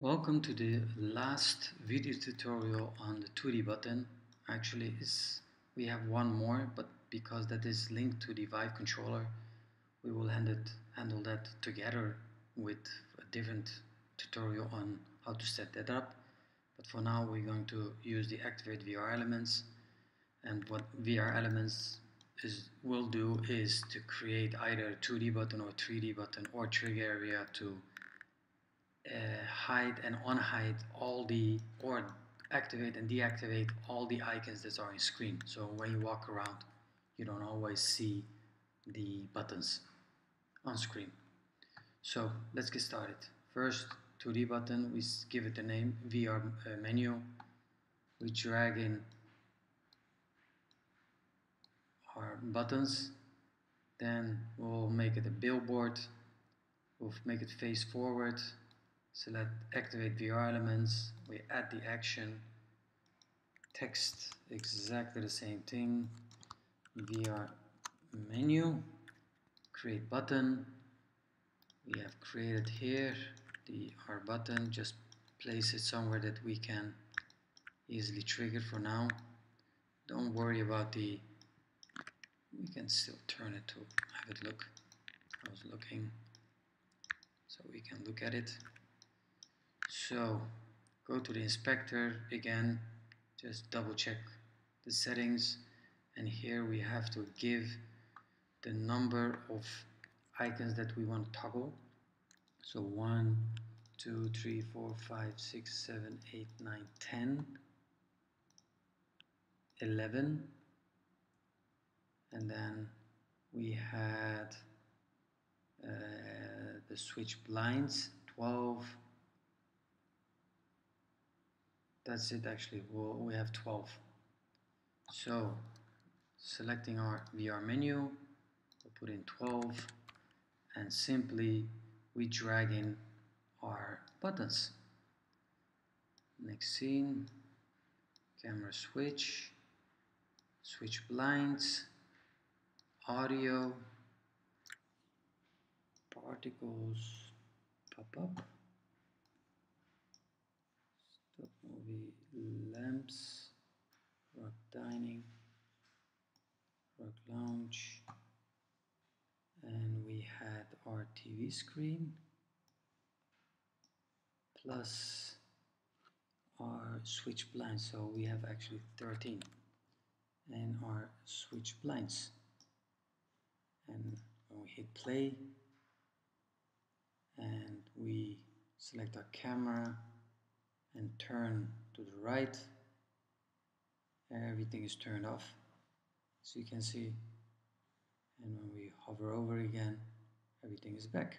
Welcome to the last video tutorial on the 2D button. Actually, we have one more, but because that is linked to the Vive controller, we will handle that together with a different tutorial on how to set that up. But for now, we're going to use the Activate VR elements. And what VR elements will do is to create either a 2D button or 3D button or trigger area to hide and unhide all the, or activate and deactivate all the icons that are in screen. So when you walk around, you don't always see the buttons on screen. So let's get started. First, 2D button, we give it a name, VR menu. We drag in our buttons, then we'll make it a billboard, we'll make it face forward. Select Activate VR Elements, we add the action, text exactly the same thing, VR menu, create button, we have created here our button, just place it somewhere that we can easily trigger for now. Don't worry about we can still turn it to have it look, I was looking, so we can look at it. So go to the inspector again, just double check the settings, and here we have to give the number of icons that we want to toggle. So 1, 2, 3, 4, 5, 6, 7, 8, 9, 10, 11, and then we had the switch blinds, 12. That's it actually, we have 12. So, selecting our VR menu, we'll put in 12, and simply we drag in our buttons. Next scene, camera switch, switch blinds, audio, particles, pop-up. Movie, lamps, rock dining, rock lounge, and we had our TV screen plus our switch blinds. So we have actually 13 and our switch blinds. And when we hit play and we select our camera and turn to the right, everything is turned off, so you can see, and when we hover over again, everything is back.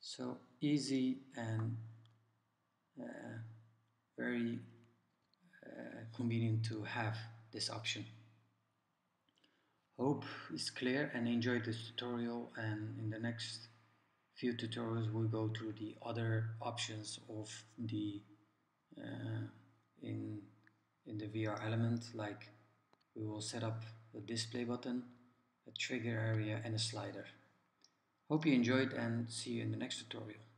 So easy and very convenient to have this option. Hope it's clear and enjoy this tutorial, and in the next few tutorials we'll go through the other options of the in the VR element, like we will set up a display button, a trigger area and a slider. Hope you enjoyed and see you in the next tutorial.